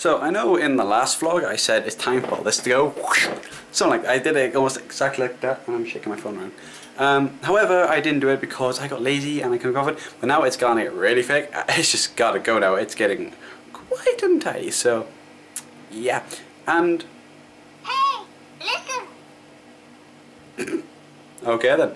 So I know in the last vlog I said it's time for this to go. Something like that. I did it almost exactly like that, and I'm shaking my phone around. However, I didn't do it because I got lazy and I couldn't cover it. But now it's gonna get really thick. It's just gotta go now. It's getting quite untidy. So yeah, and hey, listen. Okay then.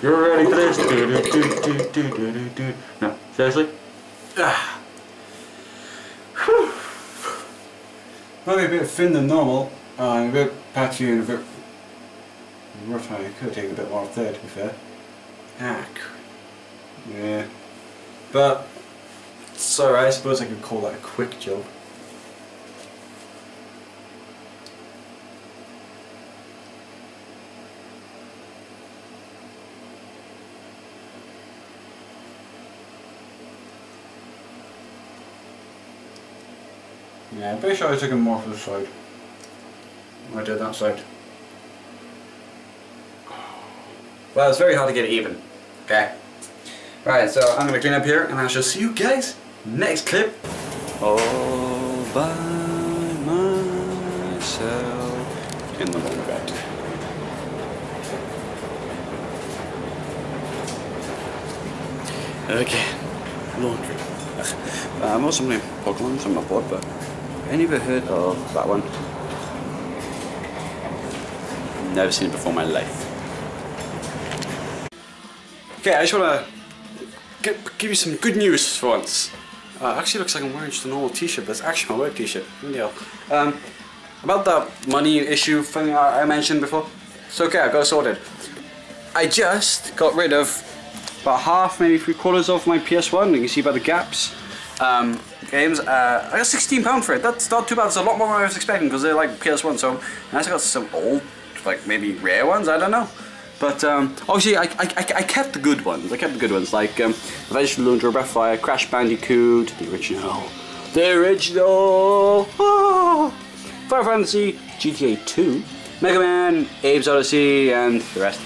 You're ready for this? No, seriously? Probably a bit thin than normal, and a bit patchy and a bit rough. I could take a bit more off there, to be fair. Yeah. But it's alright, I suppose I could call that a quick job. Yeah, I'm pretty sure I took him more for the side. I did that side. Well, it's very hard to get it even. Okay. Right, so I'm gonna clean up here, and I shall see you guys next clip. All by myself in the long bed. Okay. Laundry. I'm also new Pokemon on my board, but I never heard of that one. Never seen it before in my life. Okay, I just want to give you some good news for once. Actually, looks like I'm wearing just a normal t-shirt, but it's actually my work t-shirt. About that money issue thing I mentioned before. It's okay, I got it sorted. I just got rid of about half, maybe three-quarters of my PS1. You can see by the gaps. Games. I got £16 for it. That's not too bad. It's a lot more than I was expecting because they're like PS1. So I also got some old, like maybe rare ones. I don't know. But obviously, I kept the good ones. I kept the good ones like Adventure Laundry, Breathfire, Crash Bandicoot, the original, oh, Final Fantasy, GTA 2, Mega Man, Abe's Odyssey, and the rest.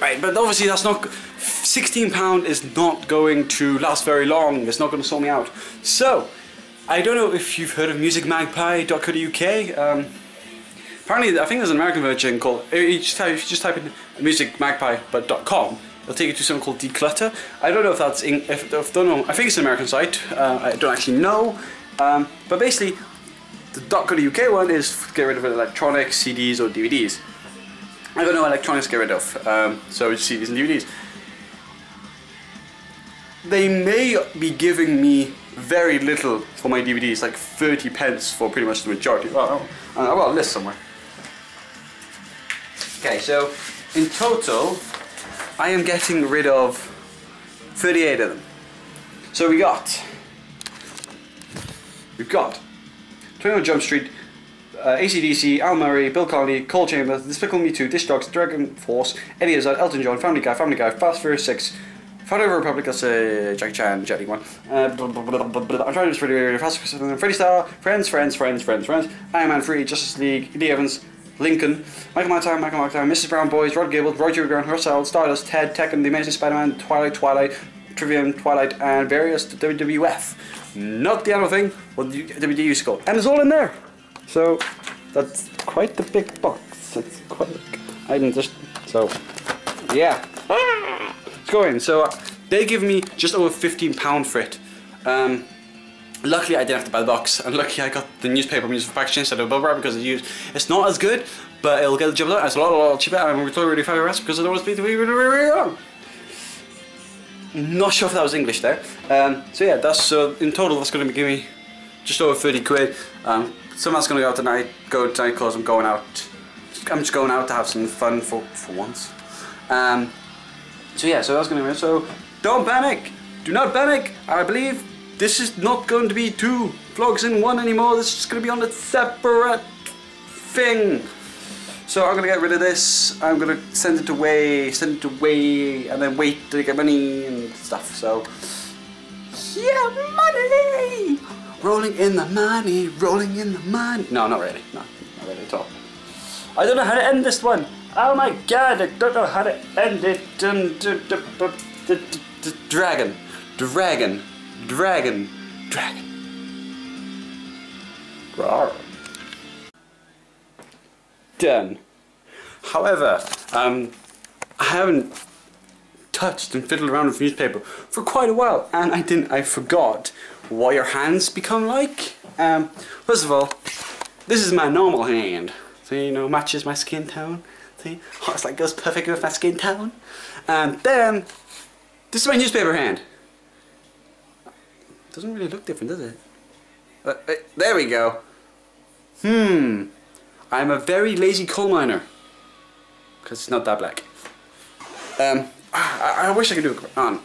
Right, but obviously that's not. £16 is not going to last very long. It's not going to sort me out. So, I don't know if you've heard of MusicMagpie.co.uk. Apparently, I think there's an American version called. If you just type in MusicMagpie.com, it'll take you to something called Declutter. I don't know if that's in. I think it's an American site. I don't actually know. But basically, the .co.uk one is to get rid of electronics, CDs or DVDs. I don't know electronics to get rid of, so it's CDs and DVDs. They may be giving me very little for my DVDs, like 30 pence for pretty much the majority. Well, I've got a list somewhere. Okay, so in total, I am getting rid of 38 of them. So we've got 21 Jump Street, AC/DC, Al Murray, Bill Conley, Cole Chambers, Despicable Me 2, Dish Dogs, Dragon Force, Eddie Izzard, Elton John, Family Guy, Fast Furious 6, Founder of the Republic, that's a Jackie Chan, Jet Li one. I'm trying to just really fast. Freddy Starr, Friends, Iron Man 3, Justice League, Eddie Evans, Lincoln, Michael Marktown, Mrs. Brown Boys, Rod Gable, Roger Grant, Russell, Stardust, Ted, Tekken, The Amazing Spider-Man, Twilight, Trivium, Twilight, and various WWF. Not the animal thing, what WD used to call. And it's all in there. So that's quite the big box. That's quite a big item. Just so, yeah. Going. So they give me just over £15 for it. Luckily I didn't have to buy the box, and luckily I got the newspaper music packaging instead of bubble wrap, because it's not as good, but it'll get the job done. It's a lot cheaper, and we're totally £5 because I don't want to speak to be really long. Not sure if that was English there. So yeah, that's so in total that's going to give me just over 30 quid. Some of that's going to go tonight because I'm going out. I'm just going out to have some fun for once. So yeah, so that's going to be, so don't panic, do not panic. I believe this is not going to be two vlogs in one anymore. This is going to be on a separate thing. So I'm going to get rid of this, I'm going to send it away, and then wait to get money and stuff, so yeah, money! Rolling in the money. No, not really at all. I don't know how to end this one. Oh my god, I don't know how to end it. Dragon. Rawr. Done. However, I haven't touched and fiddled around with newspaper for quite a while, and I forgot what your hands become like. First of all, this is my normal hand, so you know, matches my skin tone. See? Oh, it's like goes perfect with my skin tone. And then this is my newspaper hand. Doesn't really look different, does it? There we go. I'm a very lazy coal miner. Because it's not that black. I wish I could do it on.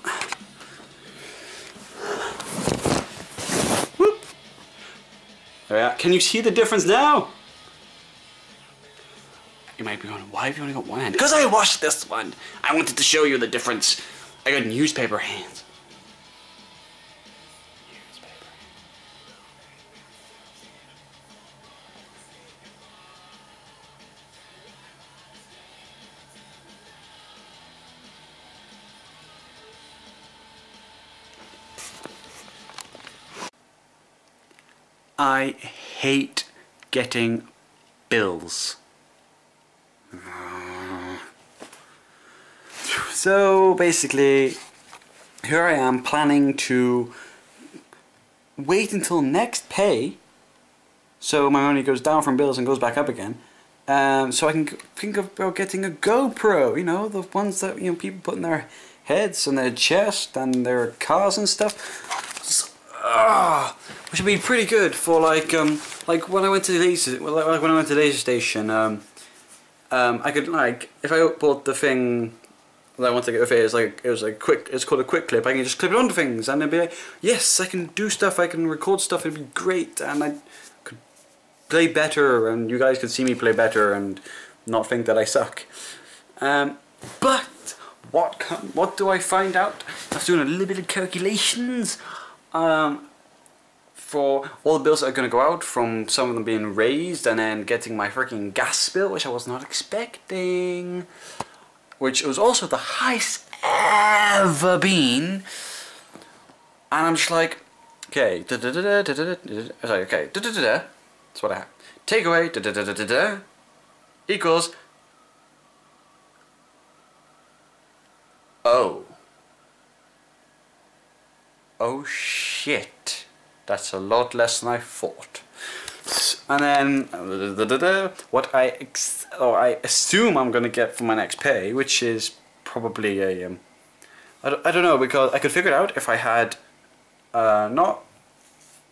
Whoop. There we are. Can you see the difference now? You might be going, why have you only got one hand? Because I washed this one. I wanted to show you the difference. I got newspaper hands. I hate getting bills. So basically, here I am planning to wait until next pay, so my money goes down from bills and goes back up again. So I can think about getting a GoPro, you know, the ones that people put in their heads and their chest and their cars and stuff. So, which would be pretty good for like when I went to the laser station. I could, like, if I bought the thing that I want to get with it's called a quick clip. I can just clip it onto things and it'd be like, yes, I can do stuff, I can record stuff, it'd be great, and I could play better, and you guys could see me play better and not think that I suck. But what do I find out? I was doing a little bit of calculations for all the bills that are going to go out, from some of them being raised and then getting my freaking gas bill, which I was not expecting, which was also the highest ever been. And I'm just like, okay, sorry, okay, that's what I have. Takeaway equals, oh shit. That's a lot less than I thought. And then what I assume I'm gonna get for my next pay, which is probably a I don't know, because I could figure it out if I had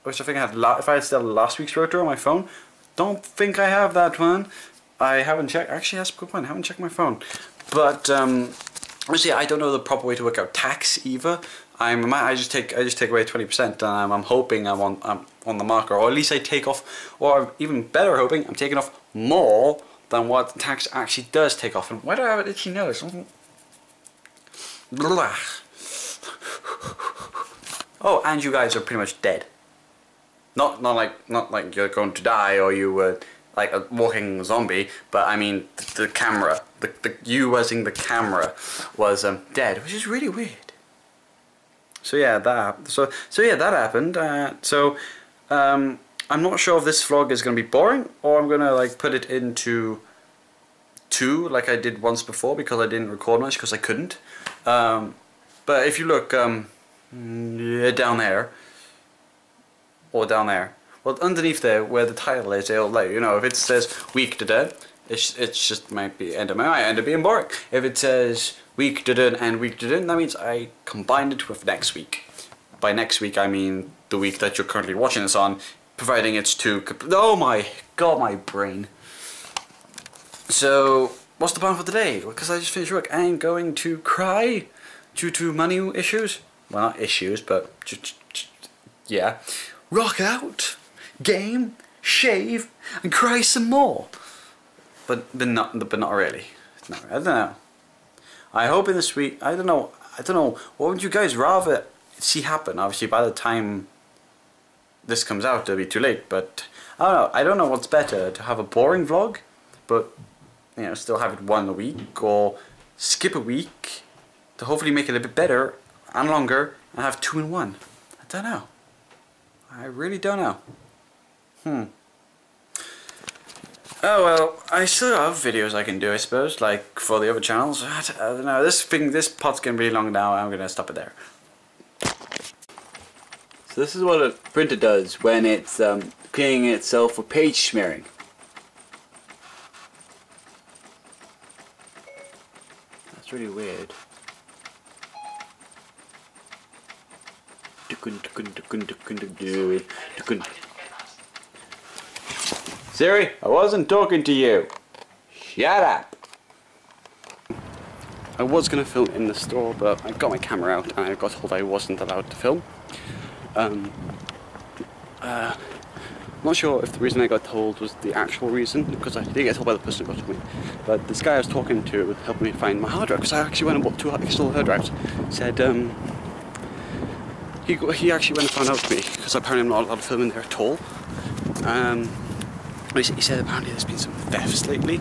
if I had still last week's rotor on my phone. Don't think I have that one. I haven't checked. Actually, that's a good point. I haven't checked my phone. But obviously, I don't know the proper way to work out tax either. I just take away 20%, and I'm hoping I'm on the marker, or at least I take off, or I'm even better hoping I'm taking off more than what the tax actually does take off. And why do I have an itchy nose? Blah. Oh, and you guys are pretty much dead. Not like you're going to die, or you were like a walking zombie, but I mean the camera, you using the camera was dead, which is really weird. So yeah, that happened. I'm not sure if this vlog is going to be boring, or I'm going to like put it into two like I did once before, because I didn't record much because I couldn't. But if you look down there, or down there, well, underneath there where the title is, it'll let you know. If it says week to dead, it's just might be end up being boring. If it says week to done and week to done, that means I combined it with next week. By next week I mean the week that you're currently watching this on, providing it's two. Oh my god, my brain. So what's the plan for today? Because I just finished work. I'm going to cry due to money issues. Well, not issues, but yeah. Rock out, game, shave, and cry some more. But not really. No, I don't know. I hope in this week, I don't know, what would you guys rather see happen? Obviously by the time this comes out it'll be too late, but I don't know what's better, to have a boring vlog, but you know, still have it one a week, or skip a week to hopefully make it a bit better and longer and have two in one. I don't know. I really don't know. Oh well, I still have videos I can do, I suppose, like for the other channels. I don't know, this pot's gonna be long now, I'm gonna stop it there. So this is what a printer does when it's cleaning itself for page smearing. That's really weird. Siri, I wasn't talking to you. Shut up. I was going to film in the store, but I got my camera out and I got told I wasn't allowed to film. Not sure if the reason I got told was the actual reason, because I did get told by the person who got to me. But this guy I was talking to helped me find my hard drive, because I actually went and bought two external hard drives. Said, he actually went and found out to me, because apparently I'm not allowed to film in there at all. He said apparently there's been some thefts lately.